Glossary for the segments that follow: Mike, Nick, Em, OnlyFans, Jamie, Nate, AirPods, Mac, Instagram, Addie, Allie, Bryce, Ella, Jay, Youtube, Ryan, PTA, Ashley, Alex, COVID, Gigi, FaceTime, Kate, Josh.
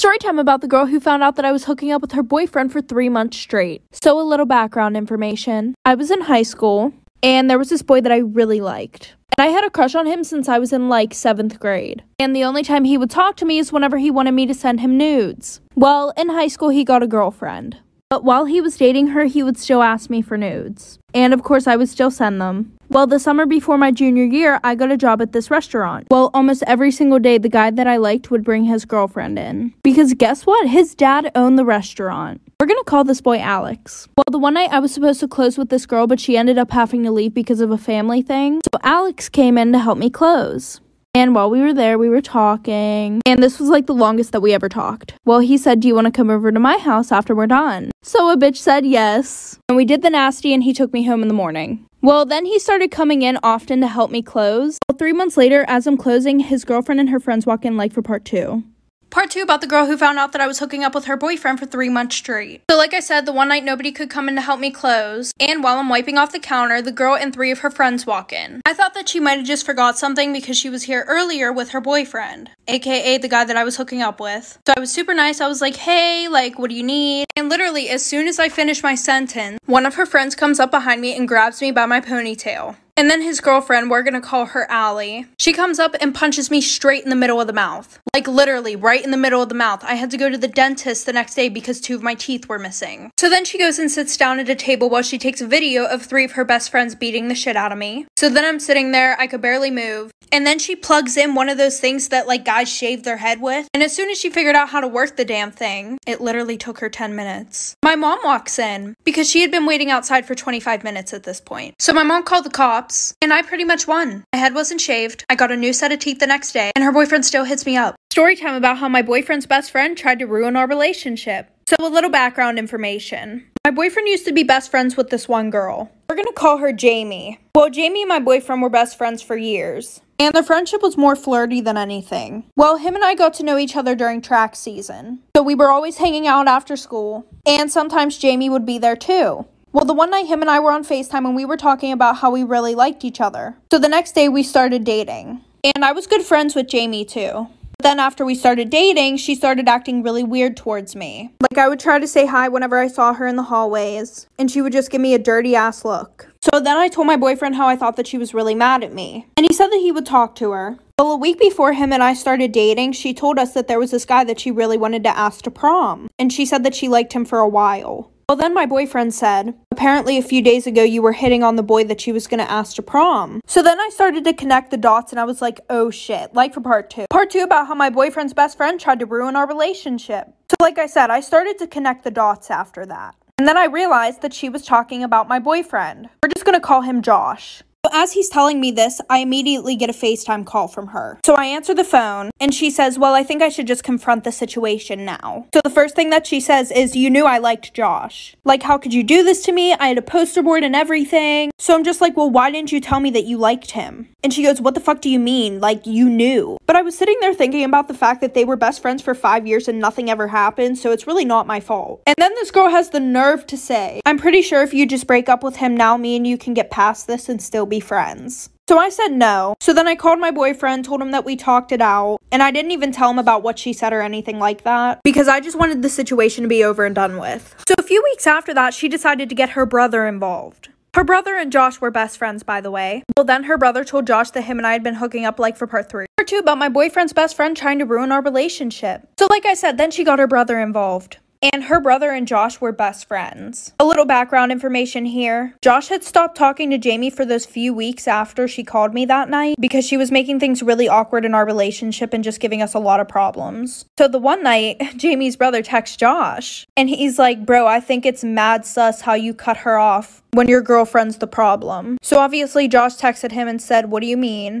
Story time about the girl who found out that I was hooking up with her boyfriend for 3 months straight. So a little background information. I was in high school and there was this boy that I really liked. And I had a crush on him since I was in like 7th grade. And the only time he would talk to me is whenever he wanted me to send him nudes. Well, in high school he got a girlfriend. But while he was dating her, he would still ask me for nudes. And of course, I would still send them. Well, the summer before my junior year, I got a job at this restaurant. Well, almost every single day, the guy that I liked would bring his girlfriend in. Because guess what? His dad owned the restaurant. We're gonna call this boy Alex. Well, the one night I was supposed to close with this girl, but she ended up having to leave because of a family thing. So Alex came in to help me close. And while we were there, we were talking. And this was like the longest that we ever talked. Well, he said, "Do you want to come over to my house after we're done?" So a bitch said yes. And we did the nasty and he took me home in the morning. Well, then he started coming in often to help me close. Well, 3 months later, as I'm closing, his girlfriend and her friends walk in like for part two. Part two about the girl who found out that I was hooking up with her boyfriend for 3 months straight. So like I said, the one night nobody could come in to help me close. And while I'm wiping off the counter, the girl and 3 of her friends walk in. I thought that she might have just forgot something because she was here earlier with her boyfriend, aka the guy that I was hooking up with. So I was super nice. I was like, "Hey, like, what do you need?" And literally, as soon as I finished my sentence, one of her friends comes up behind me and grabs me by my ponytail. And then his girlfriend, we're gonna call her Allie, she comes up and punches me straight in the middle of the mouth. Like literally right in the middle of the mouth. I had to go to the dentist the next day because 2 of my teeth were missing. So then she goes and sits down at a table while she takes a video of 3 of her best friends beating the shit out of me. So then I'm sitting there, I could barely move. And then she plugs in one of those things that like guys shave their head with. And as soon as she figured out how to work the damn thing, it literally took her 10 minutes. My mom walks in because she had been waiting outside for 25 minutes at this point. So my mom called the cops. And I pretty much won. My head wasn't shaved, I got a new set of teeth the next day, and her boyfriend still hits me up. Story time about how my boyfriend's best friend tried to ruin our relationship. So a little background information. My boyfriend used to be best friends with this one girl. We're gonna call her Jamie. Well, Jamie and my boyfriend were best friends for years. And their friendship was more flirty than anything. Well, him and I got to know each other during track season. So we were always hanging out after school. And sometimes Jamie would be there too. Well, the one night him and I were on FaceTime and we were talking about how we really liked each other. So the next day we started dating. And I was good friends with Jamie too. But then after we started dating, she started acting really weird towards me. Like I would try to say hi whenever I saw her in the hallways. And she would just give me a dirty ass look. So then I told my boyfriend how I thought that she was really mad at me. And he said that he would talk to her. Well, a week before him and I started dating, she told us that there was this guy that she really wanted to ask to prom. And she said that she liked him for a while. Well, then my boyfriend said, "Apparently a few days ago you were hitting on the boy that she was gonna ask to prom." So then I started to connect the dots and I was like, oh shit, like for part two. Part two about how my boyfriend's best friend tried to ruin our relationship. So like I said, I started to connect the dots after that. And then I realized that she was talking about my boyfriend. We're just gonna call him Josh. So as he's telling me this, I immediately get a FaceTime call from her. So I answer the phone and she says, "Well, I think I should just confront the situation now." So the first thing that she says is, "You knew I liked Josh. Like, how could you do this to me? I had a poster board and everything." So I'm just like, "Well, why didn't you tell me that you liked him?" And she goes, "What the fuck do you mean? Like, you knew." But I was sitting there thinking about the fact that they were best friends for 5 years and nothing ever happened. So it's really not my fault. And then this girl has the nerve to say, "I'm pretty sure if you just break up with him now, me and you can get past this and still be friends." So I said no. So then I called my boyfriend, told him that we talked it out, and I didn't even tell him about what she said or anything like that because I just wanted the situation to be over and done with. So a few weeks after that, she decided to get her brother involved. Her brother and Josh were best friends, by the way. Well, then her brother told Josh that him and I had been hooking up like for part 3. Part 2 about my boyfriend's best friend trying to ruin our relationship. So like I said, then she got her brother involved. And her brother and Josh were best friends. A little background information here. Josh had stopped talking to Jamie for those few weeks after she called me that night because she was making things really awkward in our relationship and just giving us a lot of problems. So the one night, Jamie's brother texts Josh and he's like, "Bro, I think it's mad sus how you cut her off when your girlfriend's the problem." So obviously Josh texted him and said, "What do you mean?"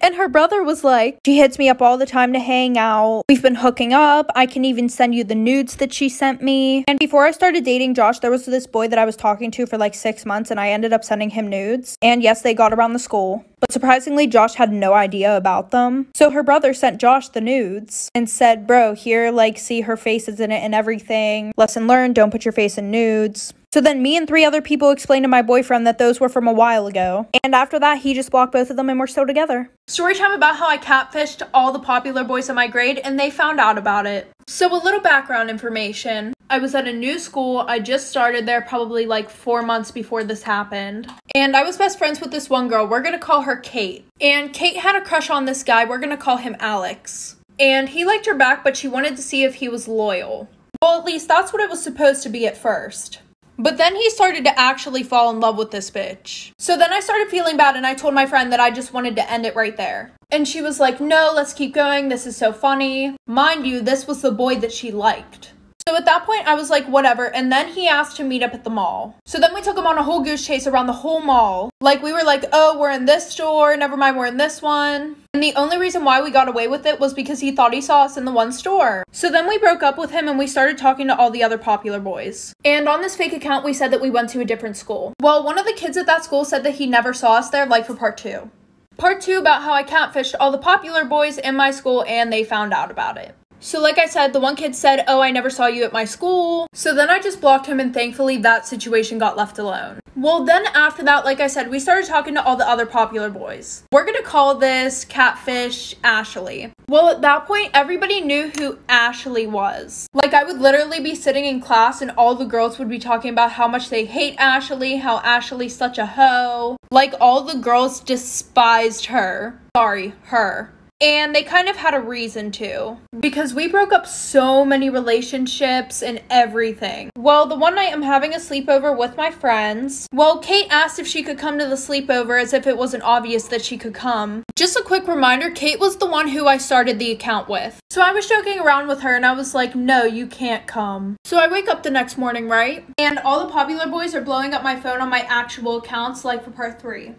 And her brother was like, "She hits me up all the time to hang out. We've been hooking up. I can even send you the nudes that she sent me." And before I started dating Josh, there was this boy that I was talking to for like 6 months and I ended up sending him nudes. And yes, they got around the school. But surprisingly, Josh had no idea about them. So her brother sent Josh the nudes and said, "Bro, here, like, see, her face is in it and everything. Lesson learned, don't put your face in nudes." So then me and 3 other people explained to my boyfriend that those were from a while ago. And after that, he just blocked both of them and we're still together. Story time about how I catfished all the popular boys in my grade and they found out about it. So a little background information. I was at a new school. I just started there probably like 4 months before this happened. And I was best friends with this one girl. We're gonna call her Kate. And Kate had a crush on this guy. We're gonna call him Alex. And he liked her back, but she wanted to see if he was loyal. Well, at least that's what it was supposed to be at first. But then he started to actually fall in love with this bitch. So then I started feeling bad and I told my friend that I just wanted to end it right there. And she was like, no, let's keep going. This is so funny. Mind you, this was the boy that she liked. So at that point, I was like, whatever. And then he asked to meet up at the mall. So then we took him on a whole goose chase around the whole mall. Like, we were like, oh, we're in this store. Never mind, we're in this one. And the only reason why we got away with it was because he thought he saw us in the one store. So then we broke up with him and we started talking to all the other popular boys. And on this fake account, we said that we went to a different school. Well, one of the kids at that school said that he never saw us there, like for part 2. Part 2 about how I catfished all the popular boys in my school and they found out about it. So like I said, the one kid said, oh, I never saw you at my school. So then I just blocked him and thankfully that situation got left alone. Well, then after that, like I said, we started talking to all the other popular boys. We're gonna call this catfish Ashley. Well, at that point, everybody knew who Ashley was. Like, I would literally be sitting in class and all the girls would be talking about how much they hate Ashley, how Ashley's such a hoe. Like, all the girls despised her. Sorry, her. And they kind of had a reason to, because we broke up so many relationships and everything. Well, the one night I'm having a sleepover with my friends. Well, Kate asked if she could come to the sleepover as if it wasn't obvious that she could come. Just a quick reminder, Kate was the one who I started the account with. So I was joking around with her and I was like, no, you can't come. So I wake up the next morning, right? And all the popular boys are blowing up my phone on my actual accounts, like for part 3.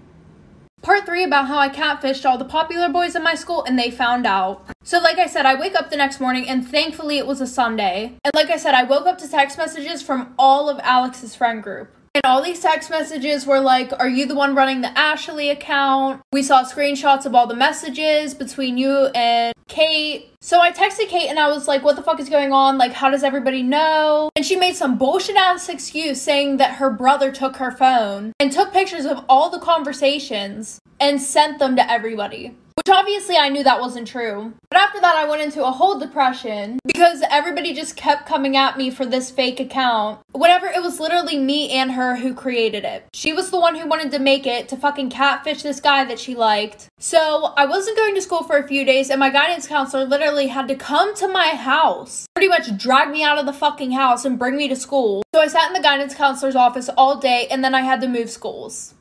Part 3 about how I catfished all the popular boys in my school and they found out. So like I said, I wake up the next morning and thankfully it was a Sunday. And like I said, I woke up to text messages from all of Alex's friend group. And all these text messages were like, are you the one running the Ashley account? We saw screenshots of all the messages between you and Kate. So I texted Kate and I was like, what the fuck is going on? Like, how does everybody know? And she made some bullshit ass excuse saying that her brother took her phone and took pictures of all the conversations and sent them to everybody. Which obviously I knew that wasn't true. But after that, I went into a whole depression because everybody just kept coming at me for this fake account. Whatever, it was literally me and her who created it. She was the one who wanted to make it to fucking catfish this guy that she liked. So I wasn't going to school for a few days and my guidance counselor literally had to come to my house. Pretty much drag me out of the fucking house and bring me to school. So I sat in the guidance counselor's office all day and then I had to move schools.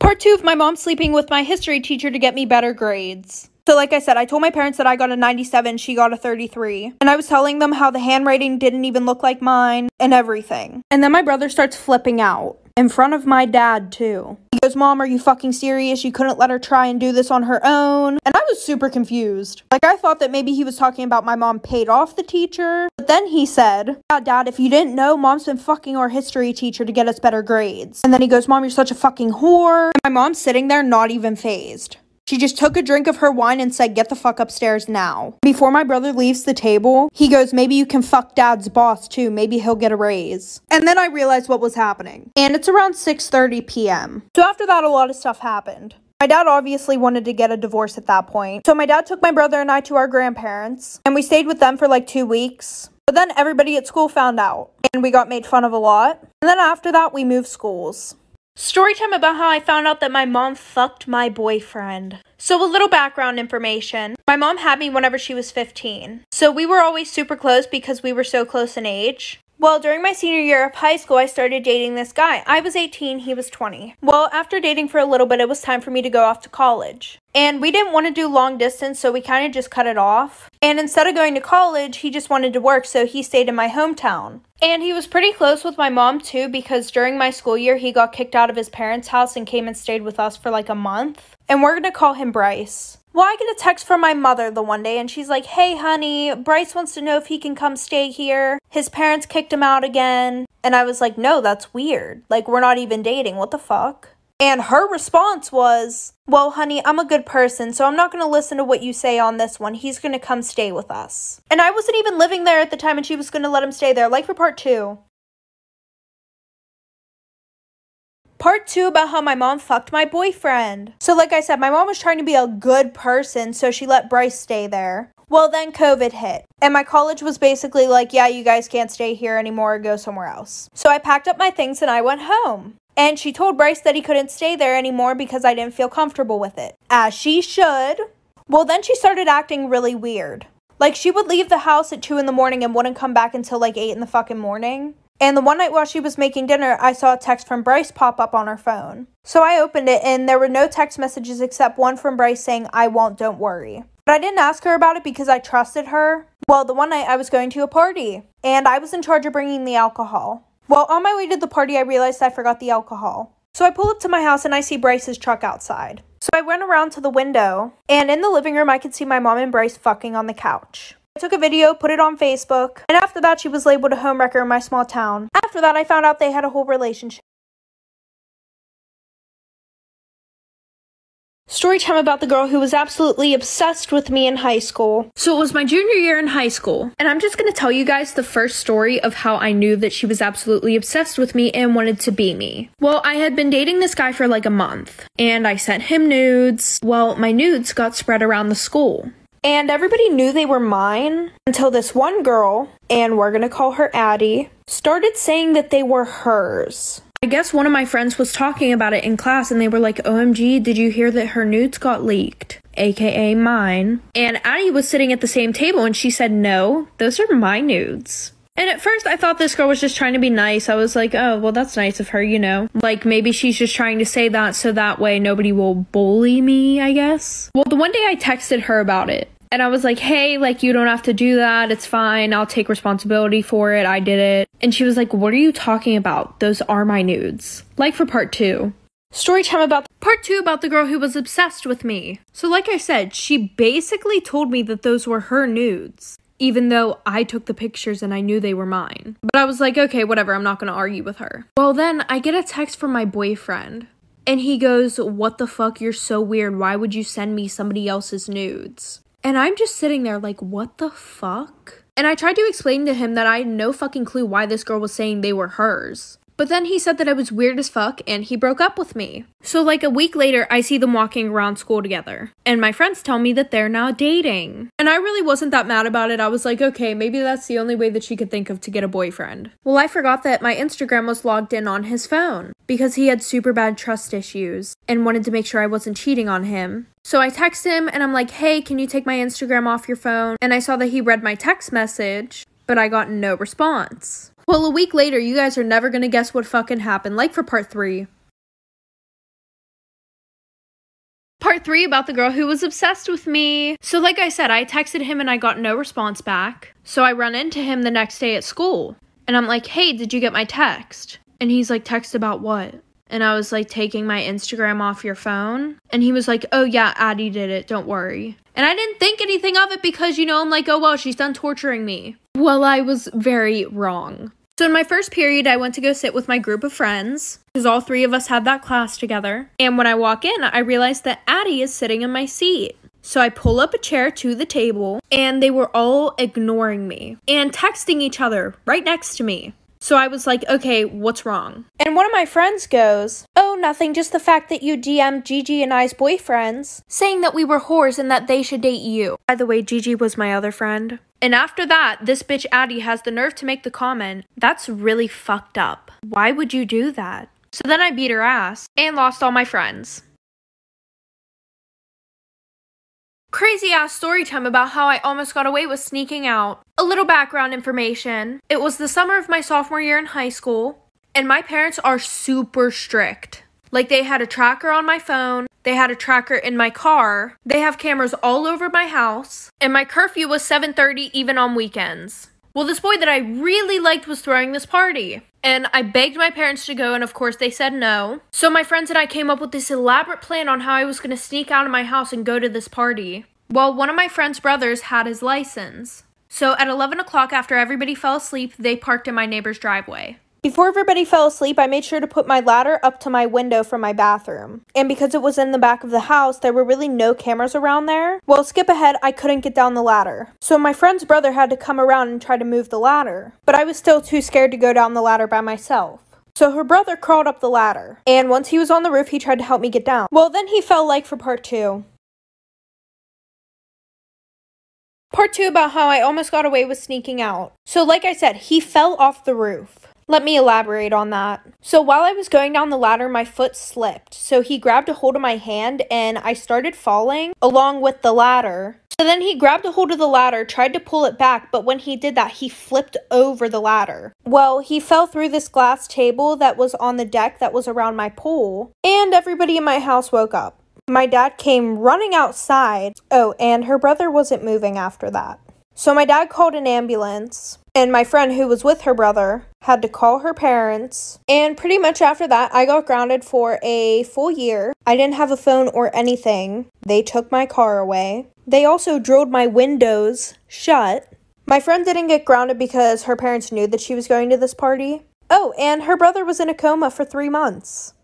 Part 2 of my mom sleeping with my history teacher to get me better grades. So like I said, I told my parents that I got a 97, she got a 33. And I was telling them how the handwriting didn't even look like mine and everything. And then my brother starts flipping out. In front of my dad too. He goes, Mom, are you fucking serious? You couldn't let her try and do this on her own? And I was super confused. Like, I thought that maybe he was talking about my mom paid off the teacher. But then he said, yeah, Dad, if you didn't know, Mom's been fucking our history teacher to get us better grades. And then he goes, Mom, you're such a fucking whore. And my mom's sitting there not even phased. She just took a drink of her wine and said, get the fuck upstairs now. Before my brother leaves the table, he goes, maybe you can fuck Dad's boss too. Maybe he'll get a raise. And then I realized what was happening. And it's around 6:30 p.m. So after that, a lot of stuff happened. My dad obviously wanted to get a divorce at that point. So my dad took my brother and I to our grandparents. And we stayed with them for like 2 weeks. But then everybody at school found out. And we got made fun of a lot. And then after that, we moved schools. Story time about how I found out that my mom fucked my boyfriend. So a little background information. My mom had me whenever she was 15. So we were always super close because we were so close in age. Well, during my senior year of high school, I started dating this guy. I was 18, he was 20. Well, after dating for a little bit, it was time for me to go off to college. And we didn't want to do long distance, so we kind of just cut it off. And instead of going to college, he just wanted to work, so he stayed in my hometown. And he was pretty close with my mom, too, because during my school year, he got kicked out of his parents' house and came and stayed with us for like a month. And we're gonna call him Bryce. Well, I get a text from my mother the one day, and she's like, hey, honey, Bryce wants to know if he can come stay here. His parents kicked him out again. And I was like, no, that's weird. Like, we're not even dating. What the fuck? And her response was, well, honey, I'm a good person, so I'm not going to listen to what you say on this one. He's going to come stay with us. And I wasn't even living there at the time, and she was going to let him stay there, like for part 2. Part 2 about how my mom fucked my boyfriend. So like I said, my mom was trying to be a good person, so she let Bryce stay there. Well, then COVID hit, and my college was basically like, yeah, you guys can't stay here anymore, go somewhere else. So I packed up my things and I went home. And she told Bryce that he couldn't stay there anymore because I didn't feel comfortable with it. As she should. Well, then she started acting really weird. Like, she would leave the house at 2 in the morning and wouldn't come back until like 8 in the fucking morning. And the one night while she was making dinner, I saw a text from Bryce pop up on her phone. So I opened it, and there were no text messages except one from Bryce saying, "I won't, don't worry." But I didn't ask her about it because I trusted her. Well, the one night I was going to a party, and I was in charge of bringing the alcohol. Well, on my way to the party, I realized I forgot the alcohol. So I pull up to my house, and I see Bryce's truck outside. So I went around to the window, and in the living room, I could see my mom and Bryce fucking on the couch. I took a video, put it on Facebook, and after that, she was labeled a homewrecker in my small town. After that, I found out they had a whole relationship. Story time about the girl who was absolutely obsessed with me in high school. So it was my junior year in high school, and I'm just going to tell you guys the first story of how I knew that she was absolutely obsessed with me and wanted to be me. Well, I had been dating this guy for like a month, and I sent him nudes. Well, my nudes got spread around the school. And everybody knew they were mine until this one girl, and we're gonna call her Addie, started saying that they were hers. I guess one of my friends was talking about it in class, and they were like, "OMG, did you hear that her nudes got leaked?" AKA mine. And Addie was sitting at the same table, and she said, "No, those are my nudes." And at first I thought this girl was just trying to be nice. I was like, oh, well, that's nice of her, you know. Like, maybe she's just trying to say that so that way nobody will bully me, I guess. Well, the one day I texted her about it. And I was like, hey, like, you don't have to do that. It's fine. I'll take responsibility for it. I did it. And she was like, what are you talking about? Those are my nudes. Like for part 2. Story time about part 2 about the girl who was obsessed with me. So like I said, she basically told me that those were her nudes, even though I took the pictures and I knew they were mine. But I was like, okay, whatever. I'm not going to argue with her. Well, then I get a text from my boyfriend. And he goes, what the fuck? You're so weird. Why would you send me somebody else's nudes? And I'm just sitting there like, what the fuck? And I tried to explain to him that I had no fucking clue why this girl was saying they were hers. But then he said that I was weird as fuck, and he broke up with me. So like a week later, I see them walking around school together. And my friends tell me that they're now dating. And I really wasn't that mad about it. I was like, okay, maybe that's the only way that she could think of to get a boyfriend. Well, I forgot that my Instagram was logged in on his phone because he had super bad trust issues and wanted to make sure I wasn't cheating on him. So I text him and I'm like, hey, can you take my Instagram off your phone? And I saw that he read my text message, but I got no response. Well, a week later, you guys are never gonna guess what fucking happened. Like for part 3. Part 3 about the girl who was obsessed with me. So like I said, I texted him and I got no response back. So I run into him the next day at school. And I'm like, hey, did you get my text? And he's like, text about what? And I was like, taking my Instagram off your phone. And he was like, oh yeah, Addie did it, don't worry. And I didn't think anything of it because, you know, I'm like, oh well, she's done torturing me. Well, I was very wrong. So in my first period, I went to go sit with my group of friends because all 3 of us had that class together. And when I walk in, I realized that Addie is sitting in my seat. So I pull up a chair to the table and they were all ignoring me and texting each other right next to me. So I was like, okay, what's wrong? And one of my friends goes, oh, nothing, just the fact that you DM'd Gigi and I's boyfriends, saying that we were whores and that they should date you. By the way, Gigi was my other friend. And after that, this bitch Addie has the nerve to make the comment, that's really fucked up. Why would you do that? So then I beat her ass and lost all my friends. Crazy ass story time about how I almost got away with sneaking out. A little background information. It was the summer of my sophomore year in high school, and my parents are super strict. Like, they had a tracker on my phone, they had a tracker in my car, they have cameras all over my house, and my curfew was 7:30 even on weekends. Well, this boy that I really liked was throwing this party. And I begged my parents to go, and of course they said no. So my friends and I came up with this elaborate plan on how I was gonna sneak out of my house and go to this party. Well, one of my friend's brothers had his license. So at 11 o'clock, after everybody fell asleep, they parked in my neighbor's driveway. Before everybody fell asleep, I made sure to put my ladder up to my window from my bathroom. And because it was in the back of the house, there were really no cameras around there. Well, skip ahead, I couldn't get down the ladder. So my friend's brother had to come around and try to move the ladder. But I was still too scared to go down the ladder by myself. So her brother crawled up the ladder, and once he was on the roof, he tried to help me get down. Well, then he fell like for part two. Part two about how I almost got away with sneaking out. So like I said, he fell off the roof. Let me elaborate on that. So while I was going down the ladder, my foot slipped. So he grabbed a hold of my hand and I started falling along with the ladder. So then he grabbed a hold of the ladder, tried to pull it back, but when he did that, he flipped over the ladder. Well, he fell through this glass table that was on the deck that was around my pool, and everybody in my house woke up. My dad came running outside. Oh, and her brother wasn't moving after that. So my dad called an ambulance, and my friend who was with her brother had to call her parents. And pretty much after that, I got grounded for a full year. I didn't have a phone or anything. They took my car away. They also drilled my windows shut. My friend didn't get grounded because her parents knew that she was going to this party. Oh, and her brother was in a coma for 3 months.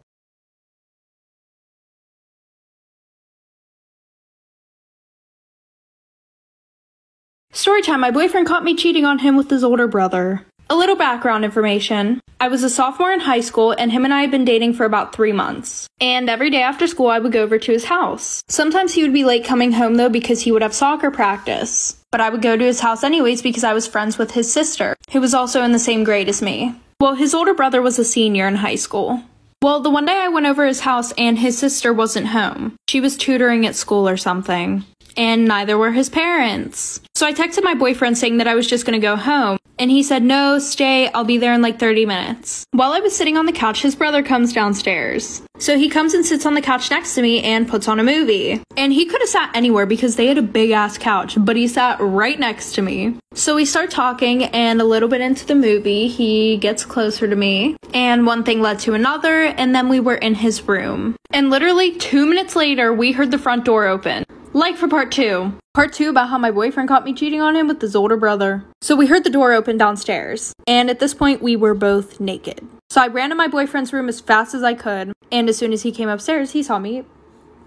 Story time, my boyfriend caught me cheating on him with his older brother. A little background information. I was a sophomore in high school and him and I had been dating for about 3 months. And every day after school I would go over to his house. Sometimes he would be late coming home though because he would have soccer practice. But I would go to his house anyways because I was friends with his sister, who was also in the same grade as me. Well, his older brother was a senior in high school. Well, the one day I went over his house and his sister wasn't home. She was tutoring at school or something. And neither were his parents. So I texted my boyfriend saying that I was just gonna go home, and he said, "No, stay, I'll be there in like 30 minutes. While I was sitting on the couch, his brother comes downstairs. So he comes and sits on the couch next to me and puts on a movie. And he could have sat anywhere because they had a big ass couch, but he sat right next to me. So we start talking, and a little bit into the movie, he gets closer to me, and one thing led to another, and then we were in his room. And literally 2 minutes later, we heard the front door open. Like for part two. Part two about how my boyfriend caught me cheating on him with his older brother. So we heard the door open downstairs, and at this point we were both naked. So I ran to my boyfriend's room as fast as I could, and as soon as he came upstairs, he saw me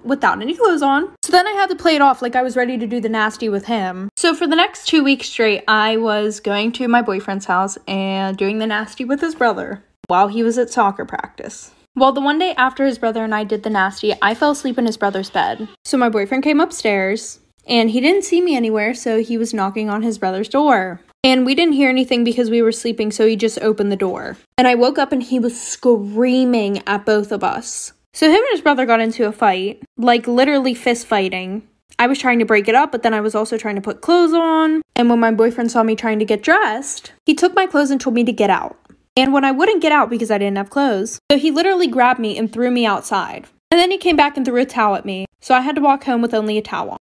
without any clothes on. So then I had to play it off like I was ready to do the nasty with him. So for the next 2 weeks straight, I was going to my boyfriend's house and doing the nasty with his brother while he was at soccer practice. Well, the one day after his brother and I did the nasty, I fell asleep in his brother's bed. So my boyfriend came upstairs, and he didn't see me anywhere, so he was knocking on his brother's door. And we didn't hear anything because we were sleeping, so he just opened the door. And I woke up and he was screaming at both of us. So him and his brother got into a fight, like literally fist fighting. I was trying to break it up, but then I was also trying to put clothes on. And when my boyfriend saw me trying to get dressed, he took my clothes and told me to get out. And when I wouldn't get out because I didn't have clothes, so he literally grabbed me and threw me outside. And then he came back and threw a towel at me, so I had to walk home with only a towel.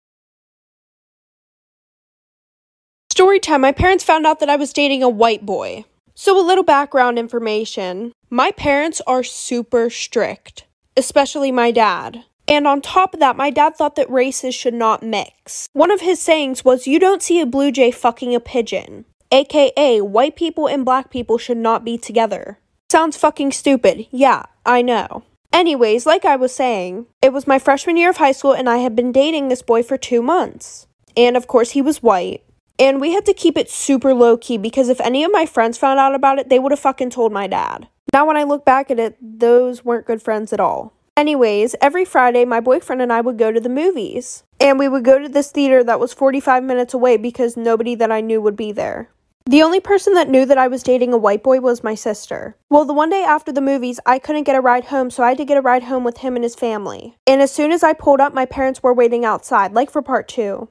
Story time, my parents found out that I was dating a white boy. So a little background information. My parents are super strict, especially my dad. And on top of that, my dad thought that races should not mix. One of his sayings was, "You don't see a blue jay fucking a pigeon." AKA, white people and black people should not be together. Sounds fucking stupid. Yeah, I know. Anyways, like I was saying, it was my freshman year of high school and I had been dating this boy for 2 months. And of course he was white. And we had to keep it super low-key because if any of my friends found out about it, they would have fucking told my dad. Now when I look back at it, those weren't good friends at all. Anyways, every Friday, my boyfriend and I would go to the movies. And we would go to this theater that was 45 minutes away because nobody that I knew would be there. The only person that knew that I was dating a white boy was my sister. Well, the one day after the movies, I couldn't get a ride home, so I had to get a ride home with him and his family. And as soon as I pulled up, my parents were waiting outside, like for part two.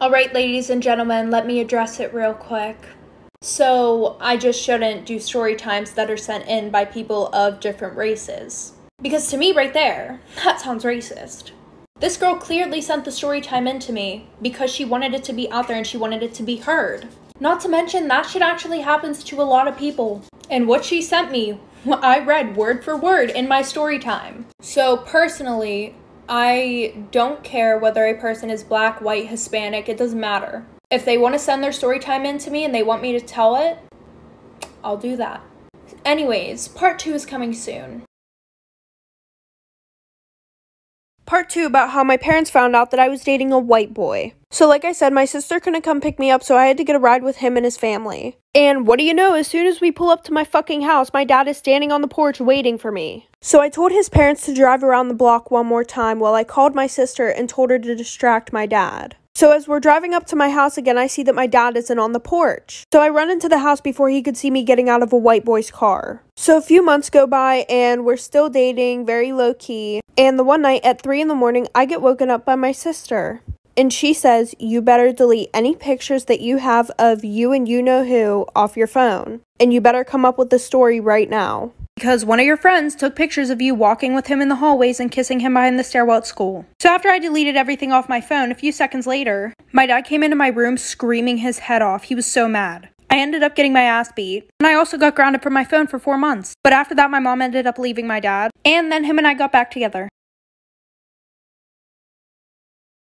Alright, ladies and gentlemen, let me address it real quick. So, I just shouldn't do story times that are sent in by people of different races. Because to me, right there, that sounds racist. This girl clearly sent the story time in to me because she wanted it to be out there and she wanted it to be heard. Not to mention that shit actually happens to a lot of people. And what she sent me, I read word for word in my story time. So personally, I don't care whether a person is black, white, Hispanic, it doesn't matter. If they want to send their story time in to me and they want me to tell it, I'll do that. Anyways, part two is coming soon. Part 2 about how my parents found out that I was dating a white boy. So like I said, my sister couldn't come pick me up, so I had to get a ride with him and his family. And what do you know, as soon as we pull up to my fucking house, my dad is standing on the porch waiting for me. So I told his parents to drive around the block one more time while I called my sister and told her to distract my dad. So as we're driving up to my house again, I see that my dad isn't on the porch. So I run into the house before he could see me getting out of a white boy's car. So a few months go by and we're still dating, very low-key. And the one night at 3 in the morning, I get woken up by my sister. And she says, you better delete any pictures that you have of you and you know who off your phone. And you better come up with the story right now. Because one of your friends took pictures of you walking with him in the hallways and kissing him behind the stairwell at school. So after I deleted everything off my phone, a few seconds later, my dad came into my room screaming his head off. He was so mad. I ended up getting my ass beat, and I also got grounded from my phone for 4 months. But after that, my mom ended up leaving my dad, and then him and I got back together.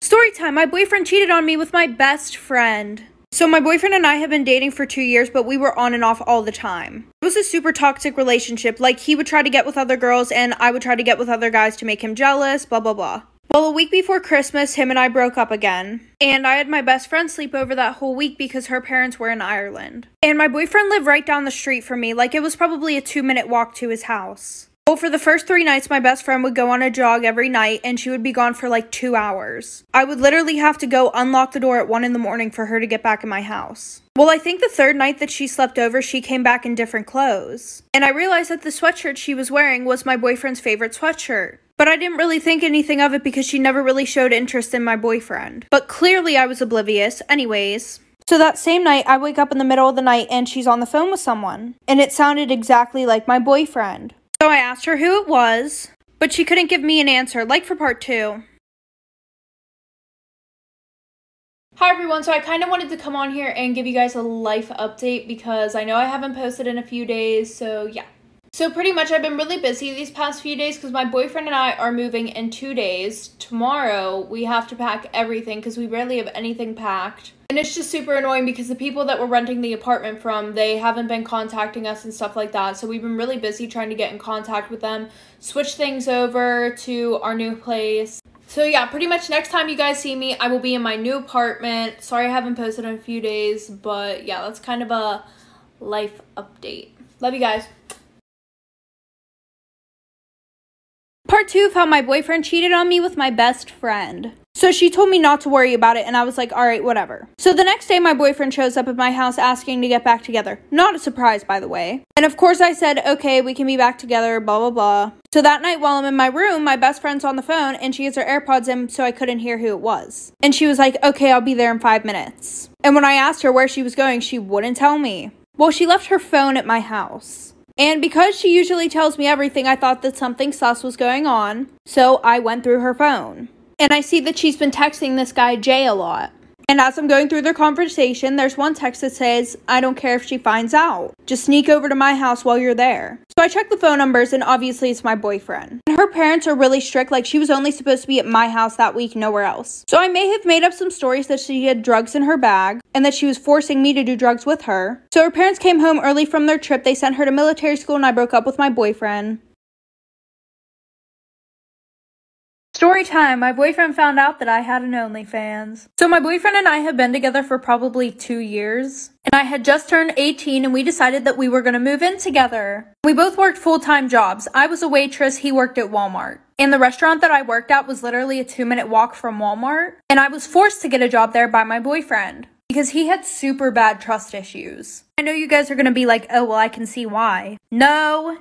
Story time. My boyfriend cheated on me with my best friend. So my boyfriend and I have been dating for 2 years, but we were on and off all the time. It was a super toxic relationship. Like, he would try to get with other girls and I would try to get with other guys to make him jealous, blah, blah, blah. Well, a week before Christmas, him and I broke up again. And I had my best friend sleep over that whole week because her parents were in Ireland. And my boyfriend lived right down the street from me. Like, it was probably a 2-minute walk to his house. Well, for the first 3 nights, my best friend would go on a jog every night, and she would be gone for like 2 hours. I would literally have to go unlock the door at 1 a.m. for her to get back in my house. Well, I think the 3rd night that she slept over, she came back in different clothes. And I realized that the sweatshirt she was wearing was my boyfriend's favorite sweatshirt. But I didn't really think anything of it because she never really showed interest in my boyfriend. But clearly I was oblivious. Anyways. So that same night, I wake up in the middle of the night, and she's on the phone with someone. And it sounded exactly like my boyfriend. So I asked her who it was, but she couldn't give me an answer, like for part 2. Hi everyone, so I kind of wanted to come on here and give you guys a life update because I know I haven't posted in a few days, so yeah. So pretty much I've been really busy these past few days because my boyfriend and I are moving in 2 days. Tomorrow we have to pack everything because we barely have anything packed. And it's just super annoying because the people that we're renting the apartment from, they haven't been contacting us and stuff like that. So we've been really busy trying to get in contact with them, switch things over to our new place. So yeah, pretty much next time you guys see me, I will be in my new apartment. Sorry I haven't posted in a few days, but yeah, that's kind of a life update. Love you guys. Part 2 of how my boyfriend cheated on me with my best friend. So she told me not to worry about it, and I was like, alright, whatever. So the next day, my boyfriend shows up at my house asking to get back together. Not a surprise, by the way. And of course I said, okay, we can be back together, blah, blah, blah. So that night while I'm in my room, my best friend's on the phone, and she has her AirPods in, so I couldn't hear who it was. And she was like, okay, I'll be there in 5 minutes. And when I asked her where she was going, she wouldn't tell me. Well, she left her phone at my house. And because she usually tells me everything, I thought that something sus was going on, so I went through her phone. And I see that she's been texting this guy Jay a lot. And as I'm going through their conversation, there's one text that says, I don't care if she finds out. Just sneak over to my house while you're there. So I check the phone numbers, and obviously it's my boyfriend. And her parents are really strict, like she was only supposed to be at my house that week, nowhere else. So I may have made up some stories that she had drugs in her bag, and that she was forcing me to do drugs with her. So her parents came home early from their trip, they sent her to military school, and I broke up with my boyfriend. Story time. My boyfriend found out that I had an OnlyFans. So my boyfriend and I have been together for probably 2 years. And I had just turned 18 and we decided that we were going to move in together. We both worked full-time jobs. I was a waitress, he worked at Walmart. And the restaurant that I worked at was literally a 2-minute walk from Walmart. And I was forced to get a job there by my boyfriend because he had super bad trust issues. I know you guys are going to be like, oh, well, I can see why. No.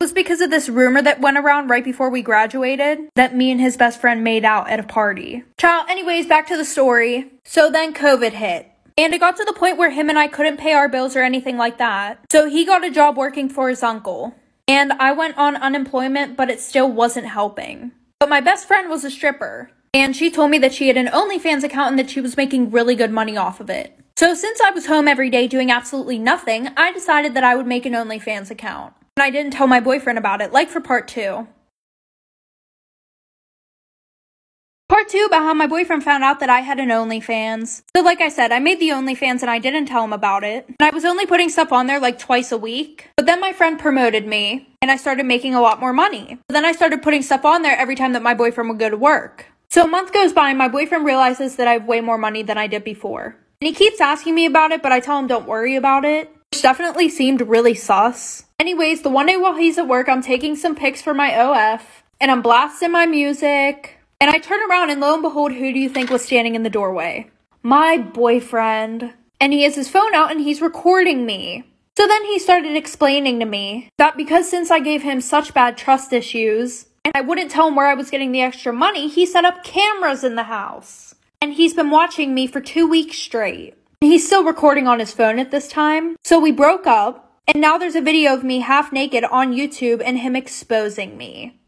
It was because of this rumor that went around right before we graduated that me and his best friend made out at a party. Child, anyways, back to the story. So then COVID hit. And it got to the point where him and I couldn't pay our bills or anything like that. So he got a job working for his uncle. And I went on unemployment, but it still wasn't helping. But my best friend was a stripper. And she told me that she had an OnlyFans account and that she was making really good money off of it. So since I was home every day doing absolutely nothing, I decided that I would make an OnlyFans account. And I didn't tell my boyfriend about it, like for part 2. Part 2 about how my boyfriend found out that I had an OnlyFans. So like I said, I made the OnlyFans and I didn't tell him about it. And I was only putting stuff on there like twice a week. But then my friend promoted me and I started making a lot more money. But then I started putting stuff on there every time that my boyfriend would go to work. So a month goes by and my boyfriend realizes that I have way more money than I did before. And he keeps asking me about it, but I tell him don't worry about it, which definitely seemed really sus. Anyways, the one day while he's at work, I'm taking some pics for my OF and I'm blasting my music. And I turn around and lo and behold, who do you think was standing in the doorway? My boyfriend. And he has his phone out and he's recording me. So then he started explaining to me that because since I gave him such bad trust issues and I wouldn't tell him where I was getting the extra money, he set up cameras in the house. And he's been watching me for 2 weeks straight. And he's still recording on his phone at this time. So we broke up and now there's a video of me half naked on YouTube and him exposing me.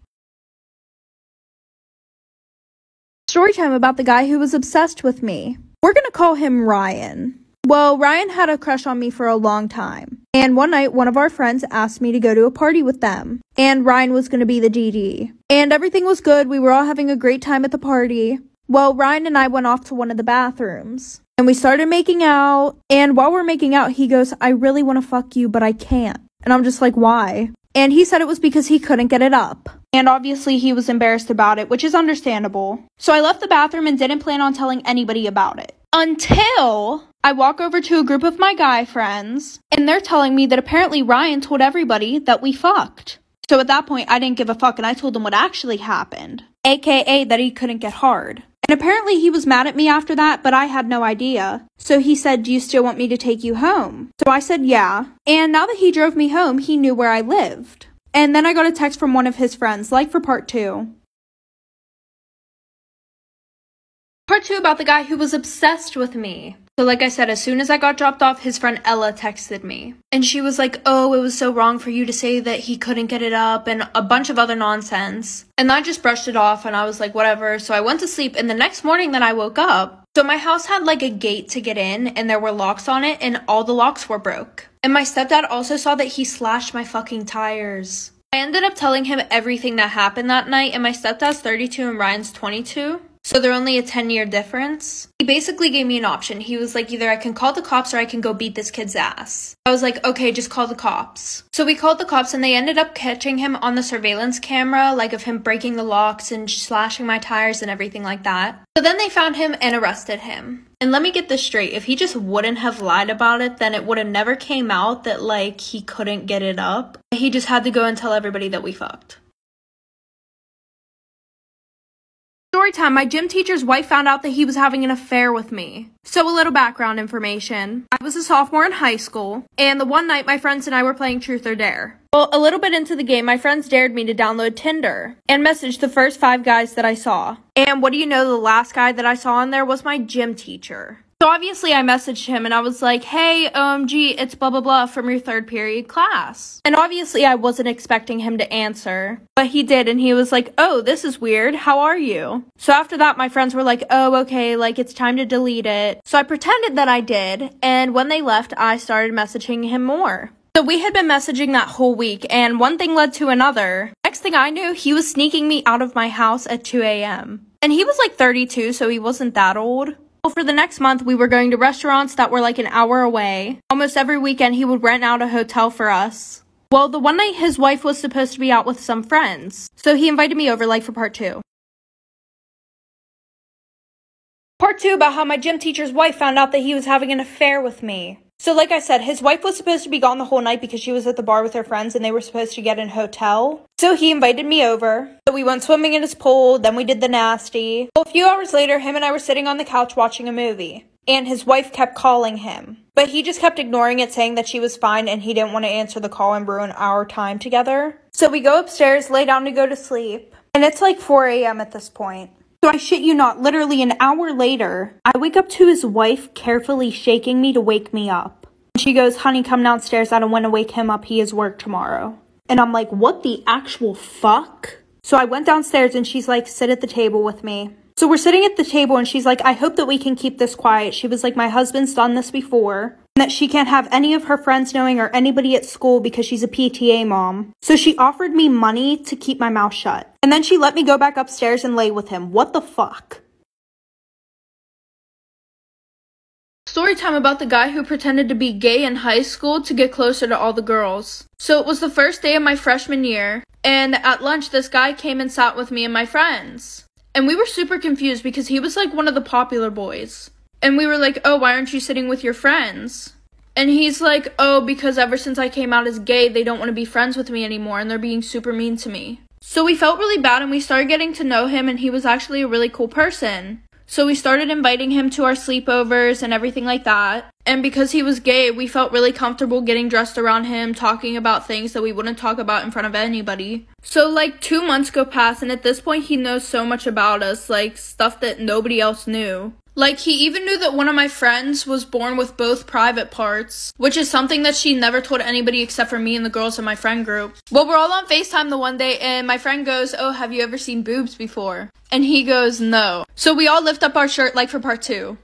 Story time about the guy who was obsessed with me. We're gonna call him Ryan. Well, Ryan had a crush on me for a long time. And one night, one of our friends asked me to go to a party with them. And Ryan was gonna be the GD. And everything was good. We were all having a great time at the party. Well, Ryan and I went off to one of the bathrooms. And we started making out. And while we're making out, he goes, "I really wanna fuck you, but I can't." And I'm just like, why? And he said it was because he couldn't get it up. And obviously he was embarrassed about it, which is understandable. So I left the bathroom and didn't plan on telling anybody about it. Until I walk over to a group of my guy friends, and they're telling me that apparently Ryan told everybody that we fucked. So at that point, I didn't give a fuck and I told them what actually happened. AKA that he couldn't get hard. And apparently he was mad at me after that, but I had no idea. So he said, "Do you still want me to take you home?" So I said, yeah. And now that he drove me home, he knew where I lived. And then I got a text from one of his friends, like for part 2. Part 2 about the guy who was obsessed with me. So like I said, as soon as I got dropped off, his friend Ella texted me. And she was like, "Oh, it was so wrong for you to say that he couldn't get it up," and a bunch of other nonsense. And I just brushed it off and I was like, whatever. So I went to sleep and the next morning then I woke up. So my house had like a gate to get in and there were locks on it and all the locks were broke. And my stepdad also saw that he slashed my fucking tires. I ended up telling him everything that happened that night, and my stepdad's 32 and Ryan's 22. So they're only a 10-year difference. He basically gave me an option. He was like, either I can call the cops or I can go beat this kid's ass. I was like, okay, just call the cops. So we called the cops and they ended up catching him on the surveillance camera, like of him breaking the locks and slashing my tires and everything like that. So then they found him and arrested him. And let me get this straight. If he just wouldn't have lied about it, then it would have never came out that like he couldn't get it up. He just had to go and tell everybody that we fucked. Story time, my gym teacher's wife found out that he was having an affair with me. So a little background information. I was a sophomore in high school, and the one night my friends and I were playing Truth or Dare. Well, a little bit into the game, my friends dared me to download Tinder and message the first 5 guys that I saw. And what do you know, the last guy that I saw on there was my gym teacher. So obviously I messaged him and I was like, "Hey, OMG, it's blah blah blah from your 3rd period class." And obviously I wasn't expecting him to answer, but he did, and he was like, "Oh, this is weird, how are you?" So after that my friends were like, "Oh, okay, like it's time to delete it." So I pretended that I did, and when they left I started messaging him more. So we had been messaging that whole week, and one thing led to another. Next thing I knew, he was sneaking me out of my house at 2 AM. And he was like 32, so he wasn't that old. For the next month, we were going to restaurants that were like an hour away. Almost every weekend, he would rent out a hotel for us. Well, the one night his wife was supposed to be out with some friends, so he invited me over, like for part 2. Part 2 about how my gym teacher's wife found out that he was having an affair with me. So like I said, his wife was supposed to be gone the whole night because she was at the bar with her friends and they were supposed to get in a hotel. So he invited me over. So we went swimming in his pool, then we did the nasty. Well, a few hours later, him and I were sitting on the couch watching a movie. And his wife kept calling him. But he just kept ignoring it, saying that she was fine and he didn't want to answer the call and ruin our time together. So we go upstairs, lay down to go to sleep. And it's like 4 AM at this point. So I shit you not, literally an hour later, I wake up to his wife carefully shaking me to wake me up. She goes, "Honey, come downstairs. I don't want to wake him up. He has work tomorrow." And I'm like, what the actual fuck? So I went downstairs and she's like, "Sit at the table with me." So we're sitting at the table and she's like, "I hope that we can keep this quiet." She was like, "My husband's done this before. that she can't have any of her friends knowing or anybody at school because she's a PTA mom. So she offered me money to keep my mouth shut. And then she let me go back upstairs and lay with him. What the fuck? Story time about the guy who pretended to be gay in high school to get closer to all the girls. So it was the first day of my freshman year, and at lunch this guy came and sat with me and my friends. And we were super confused because he was like one of the popular boys. And we were like, oh, why aren't you sitting with your friends? And he's like, oh, because ever since I came out as gay, they don't want to be friends with me anymore and they're being super mean to me. So we felt really bad and we started getting to know him and he was actually a really cool person. So we started inviting him to our sleepovers and everything like that. And because he was gay, we felt really comfortable getting dressed around him, talking about things that we wouldn't talk about in front of anybody. So like 2 months go past and at this point he knows so much about us, like stuff that nobody else knew. Like, he even knew that one of my friends was born with both private parts, which is something that she never told anybody except for me and the girls in my friend group. Well, we're all on FaceTime the one day, and my friend goes, oh, have you ever seen boobs before? And he goes, no. So we all lift up our shirt, like, for part two.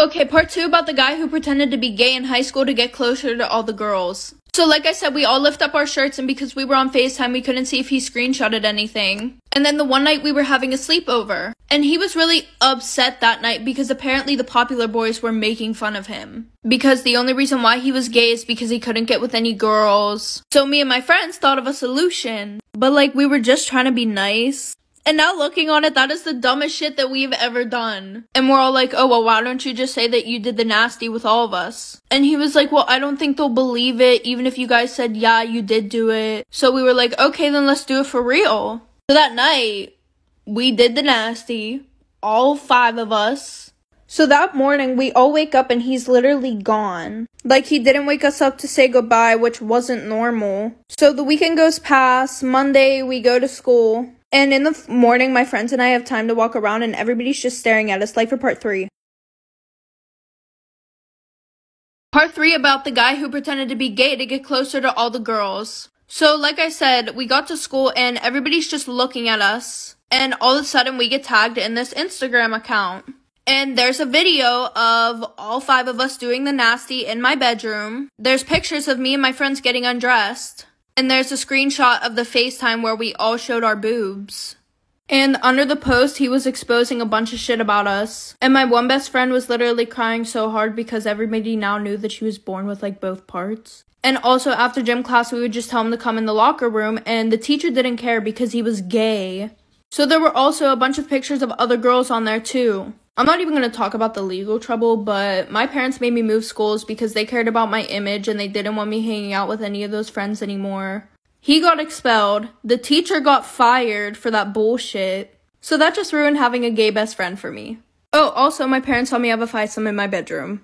Okay, part two about the guy who pretended to be gay in high school to get closer to all the girls. So like I said, we all lift up our shirts, and because we were on FaceTime, we couldn't see if he screenshotted anything. And then the one night we were having a sleepover. And he was really upset that night because apparently the popular boys were making fun of him. Because the only reason why he was gay is because he couldn't get with any girls. So me and my friends thought of a solution. But like, we were just trying to be nice. And now looking on it, that is the dumbest shit that we've ever done. And we're all like, oh, well, why don't you just say that you did the nasty with all of us? And he was like, well, I don't think they'll believe it, even if you guys said, yeah, you did do it. So we were like, okay, then let's do it for real. So that night, we did the nasty, all five of us. So that morning, we all wake up and he's literally gone. Like, he didn't wake us up to say goodbye, which wasn't normal. So the weekend goes past, Monday, we go to school. And in the morning, my friends and I have time to walk around and everybody's just staring at us, like for part three. Part three about the guy who pretended to be gay to get closer to all the girls. So like I said, we got to school and everybody's just looking at us. And all of a sudden we get tagged in this Instagram account. And there's a video of all five of us doing the nasty in my bedroom. There's pictures of me and my friends getting undressed. And there's a screenshot of the FaceTime where we all showed our boobs. And under the post, he was exposing a bunch of shit about us. And my one best friend was literally crying so hard because everybody now knew that she was born with, like, both parts. And also, after gym class, we would just tell him to come in the locker room, and the teacher didn't care because he was gay. So there were also a bunch of pictures of other girls on there, too. I'm not even going to talk about the legal trouble, but my parents made me move schools because they cared about my image and they didn't want me hanging out with any of those friends anymore. He got expelled. The teacher got fired for that bullshit. So that just ruined having a gay best friend for me. Oh, also, my parents saw me have a threesome in my bedroom.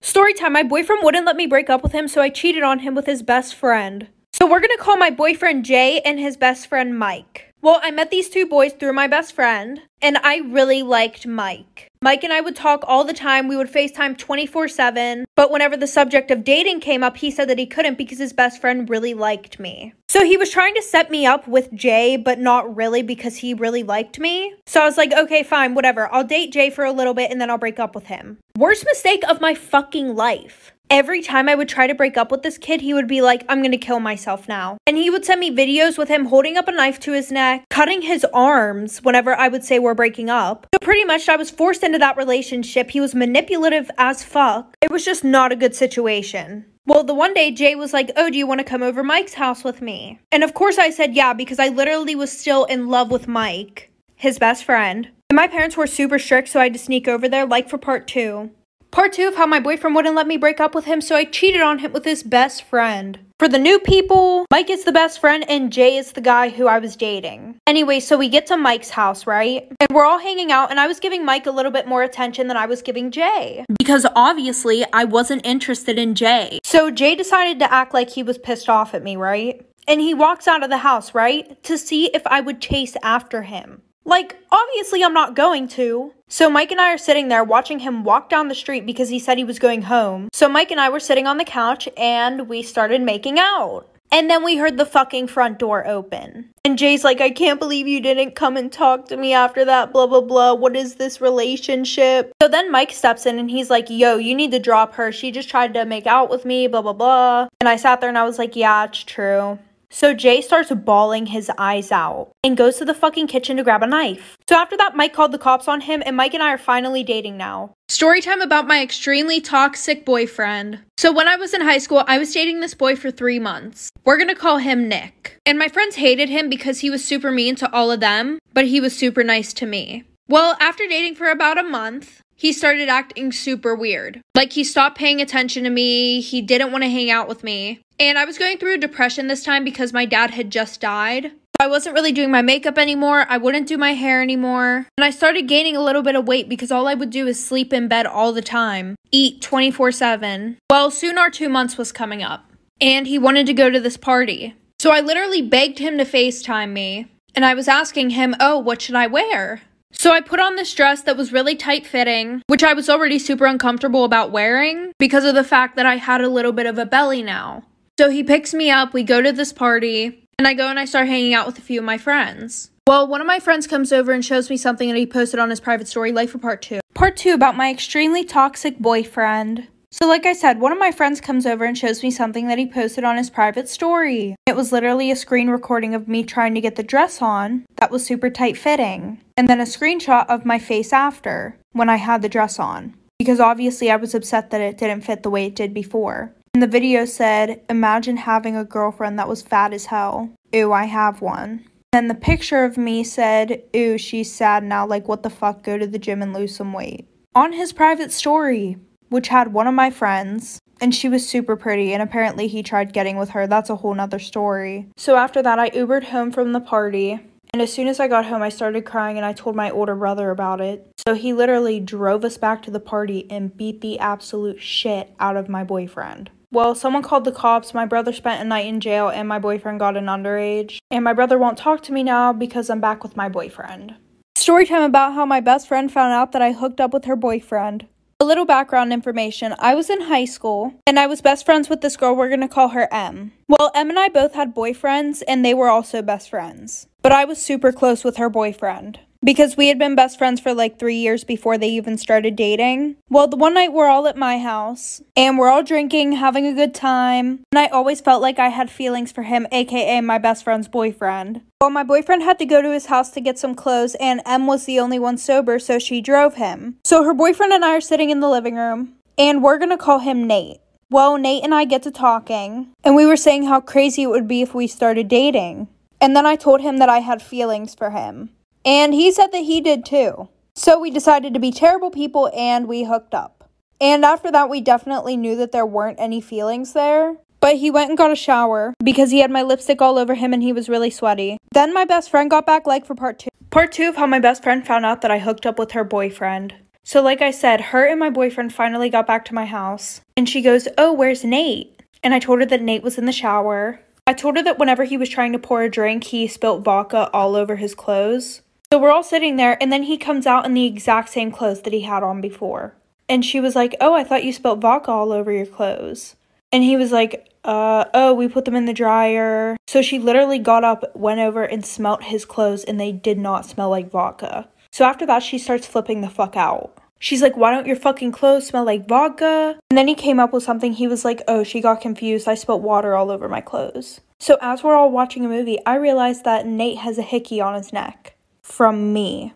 Story time. My boyfriend wouldn't let me break up with him, so I cheated on him with his best friend. So we're going to call my boyfriend Jay and his best friend Mike. Well, I met these two boys through my best friend, and I really liked Mike. Mike and I would talk all the time. We would FaceTime 24/7, but whenever the subject of dating came up, he said that he couldn't because his best friend really liked me. So he was trying to set me up with Jay, but not really because he really liked me. So I was like, okay, fine, whatever. I'll date Jay for a little bit, and then I'll break up with him. Worst mistake of my fucking life. Every time I would try to break up with this kid, he would be like, I'm gonna kill myself now. And he would send me videos with him holding up a knife to his neck, cutting his arms whenever I would say we're breaking up. So pretty much I was forced into that relationship. He was manipulative as fuck. It was just not a good situation. Well, the one day Jay was like, oh, do you want to come over Mike's house with me? And of course I said yeah, because I literally was still in love with Mike, his best friend. And my parents were super strict, so I had to sneak over there, like for part two. Part two of how my boyfriend wouldn't let me break up with him, so I cheated on him with his best friend. For the new people, Mike is the best friend and Jay is the guy who I was dating. Anyway, so we get to Mike's house, right? And we're all hanging out, and I was giving Mike a little bit more attention than I was giving Jay. Because obviously, I wasn't interested in Jay. So Jay decided to act like he was pissed off at me, right? And he walks out of the house, right? To see if I would chase after him. Like, obviously I'm not going to. So Mike and I are sitting there watching him walk down the street because he said he was going home. So Mike and I were sitting on the couch and we started making out. And then we heard the fucking front door open. And Jay's like, I can't believe you didn't come and talk to me after that, blah, blah, blah. What is this relationship? So then Mike steps in and he's like, yo, you need to drop her. She just tried to make out with me, blah, blah, blah. And I sat there and I was like, yeah, it's true. So Jay starts bawling his eyes out and goes to the fucking kitchen to grab a knife. So after that, Mike called the cops on him, and Mike and I are finally dating now. Story time about my extremely toxic boyfriend. So when I was in high school, I was dating this boy for 3 months. We're gonna call him Nick. And my friends hated him because he was super mean to all of them, but he was super nice to me. Well, after dating for about a month, he started acting super weird. Like, he stopped paying attention to me. He didn't want to hang out with me. And I was going through a depression this time because my dad had just died. I wasn't really doing my makeup anymore. I wouldn't do my hair anymore. And I started gaining a little bit of weight because all I would do is sleep in bed all the time. Eat 24/7. Well, soon our 2 months was coming up. And he wanted to go to this party. So I literally begged him to FaceTime me. And I was asking him, oh, what should I wear? So I put on this dress that was really tight fitting, which I was already super uncomfortable about wearing because of the fact that I had a little bit of a belly now. So he picks me up, we go to this party, and I go and I start hanging out with a few of my friends. Well, one of my friends comes over and shows me something that he posted on his private story, Life of Part 2. Part 2 about my extremely toxic boyfriend. So like I said, one of my friends comes over and shows me something that he posted on his private story. It was literally a screen recording of me trying to get the dress on that was super tight fitting. And then a screenshot of my face after, when I had the dress on. Because obviously I was upset that it didn't fit the way it did before. And the video said, imagine having a girlfriend that was fat as hell. Ew, I have one. And the picture of me said, ew, she's sad now, like what the fuck, go to the gym and lose some weight. On his private story, which had one of my friends, and she was super pretty, and apparently he tried getting with her. That's a whole nother story. So after that, I Ubered home from the party, and as soon as I got home, I started crying, and I told my older brother about it. So he literally drove us back to the party and beat the absolute shit out of my boyfriend. Well, someone called the cops, my brother spent a night in jail, and my boyfriend got an underage. And my brother won't talk to me now because I'm back with my boyfriend. Story time about how my best friend found out that I hooked up with her boyfriend. A little background information. I was in high school and I was best friends with this girl. We're gonna call her Em. Well, Em and I both had boyfriends and they were also best friends. But I was super close with her boyfriend because we had been best friends for like 3 years before they even started dating. Well, the one night we're all at my house and we're all drinking, having a good time. And I always felt like I had feelings for him, aka my best friend's boyfriend. Well, my boyfriend had to go to his house to get some clothes, and Em was the only one sober, so she drove him. So her boyfriend and I are sitting in the living room, and we're gonna call him Nate. Well, Nate and I get to talking, and we were saying how crazy it would be if we started dating. And then I told him that I had feelings for him. And he said that he did too. So we decided to be terrible people, and we hooked up. And after that, we definitely knew that there weren't any feelings there. But he went and got a shower because he had my lipstick all over him and he was really sweaty. Then my best friend got back like for part two. Part two of how my best friend found out that I hooked up with her boyfriend. So like I said, her and my boyfriend finally got back to my house. And she goes, oh, where's Nate? And I told her that Nate was in the shower. I told her that whenever he was trying to pour a drink, he spilt vodka all over his clothes. So we're all sitting there and then he comes out in the exact same clothes that he had on before. And she was like, oh, I thought you spilt vodka all over your clothes. And he was like, oh, we put them in the dryer. So she literally got up, went over, and smelt his clothes, and they did not smell like vodka. So after that, she starts flipping the fuck out. She's like, why don't your fucking clothes smell like vodka? And then he came up with something. He was like, oh, she got confused. I spilled water all over my clothes. So as we're all watching a movie, I realized that Nate has a hickey on his neck from me.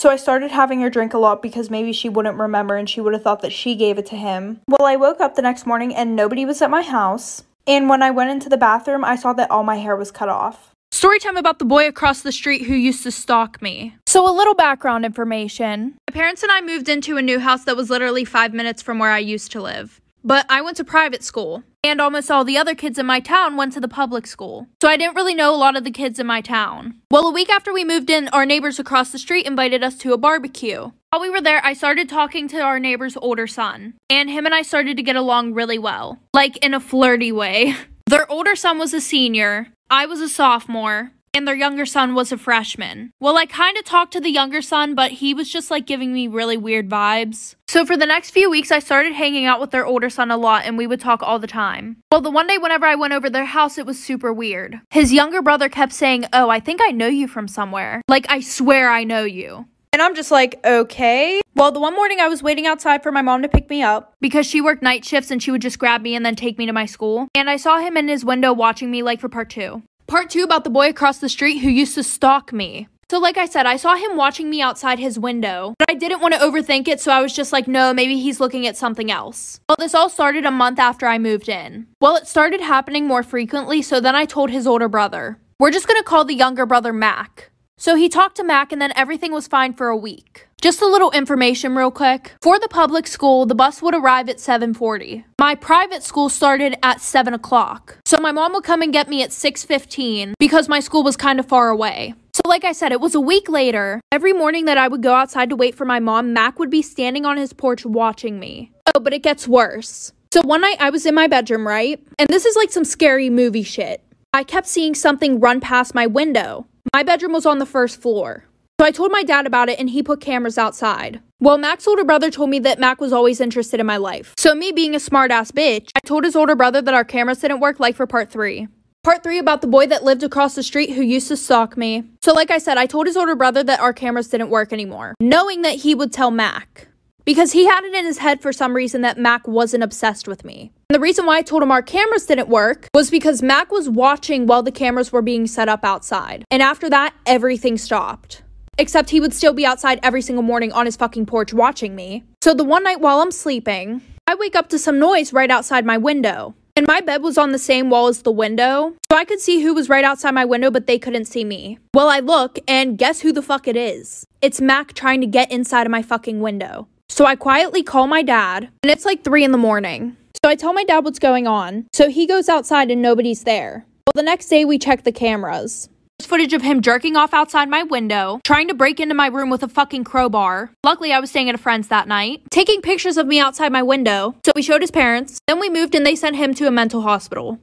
So I started having her drink a lot because maybe she wouldn't remember and she would have thought that she gave it to him. Well, I woke up the next morning and nobody was at my house. And when I went into the bathroom, I saw that all my hair was cut off. Story time about the boy across the street who used to stalk me. So a little background information. My parents and I moved into a new house that was literally 5 minutes from where I used to live. But I went to private school. And almost all the other kids in my town went to the public school. So I didn't really know a lot of the kids in my town. Well, a week after we moved in, our neighbors across the street invited us to a barbecue. While we were there, I started talking to our neighbor's older son. And him and I started to get along really well. Like, in a flirty way. Their older son was a senior. I was a sophomore. and their younger son was a freshman. Well, I kind of talked to the younger son, but he was just like giving me really weird vibes. So for the next few weeks, I started hanging out with their older son a lot, and we would talk all the time. Well, the one day whenever I went over their house, it was super weird. His younger brother kept saying, "Oh, I think I know you from somewhere. Like, I swear I know you." And I'm just like, okay. Well, the one morning I was waiting outside for my mom to pick me up because she worked night shifts and she would just grab me and then take me to my school. And I saw him in his window watching me like for part two. Part two about the boy across the street who used to stalk me. So like I said, I saw him watching me outside his window, but I didn't want to overthink it, so I was just like, no, maybe he's looking at something else. Well, this all started a month after I moved in. Well, it started happening more frequently, so then I told his older brother. We're just going to call the younger brother Mac. So he talked to Mac and then everything was fine for a week. Just a little information real quick. For the public school, the bus would arrive at 7:40. My private school started at 7 o'clock. So my mom would come and get me at 6:15 because my school was kind of far away. So like I said, it was a week later. Every morning that I would go outside to wait for my mom, Mac would be standing on his porch watching me. Oh, but it gets worse. So one night I was in my bedroom, right? And this is like some scary movie shit. I kept seeing something run past my window. My bedroom was on the first floor. So I told my dad about it and he put cameras outside. Well, Mac's older brother told me that Mac was always interested in my life. So me being a smart ass bitch, I told his older brother that our cameras didn't work, like for part three. Part three about the boy that lived across the street who used to stalk me. So like I said, I told his older brother that our cameras didn't work anymore, knowing that he would tell Mac. Because he had it in his head for some reason that Mac wasn't obsessed with me. And the reason why I told him our cameras didn't work was because Mac was watching while the cameras were being set up outside. And after that, everything stopped. Except he would still be outside every single morning on his fucking porch watching me. So the one night while I'm sleeping, I wake up to some noise right outside my window. And my bed was on the same wall as the window. So I could see who was right outside my window, but they couldn't see me. Well, I look and guess who the fuck it is. It's Mac trying to get inside of my fucking window. So I quietly call my dad, and it's like 3 in the morning. So I tell my dad what's going on. So he goes outside and nobody's there. Well, the next day we check the cameras. There's footage of him jerking off outside my window, trying to break into my room with a fucking crowbar. Luckily, I was staying at a friend's that night, taking pictures of me outside my window. So we showed his parents. Then we moved and they sent him to a mental hospital.